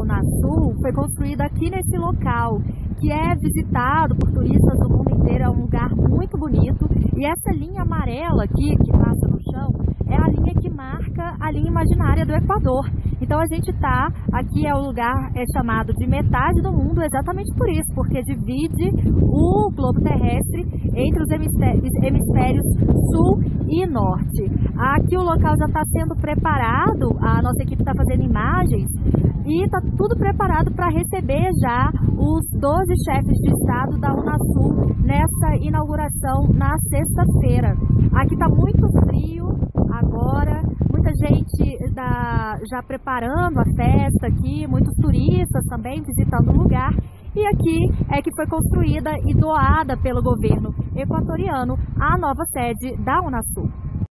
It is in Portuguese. da Unasul foi construída aqui nesse local, que é visitado por turistas do mundo inteiro, é um lugar muito bonito. E essa linha amarela aqui, que passa no chão, é a linha que marca a linha imaginária do Equador. Então a gente está, aqui é o lugar chamado de metade do mundo, exatamente por isso, porque divide o globo terrestre entre os hemisférios sul e norte. Aqui o local já está sendo preparado, a nossa equipe está fazendo imagens, e está tudo preparado para receber já os 12 chefes de Estado da Unasul nessa inauguração na sexta-feira. Aqui está muito frio agora, muita gente já preparando a festa aqui, muitos turistas também visitando o lugar. E aqui é que foi construída e doada pelo governo equatoriano a nova sede da Unasul.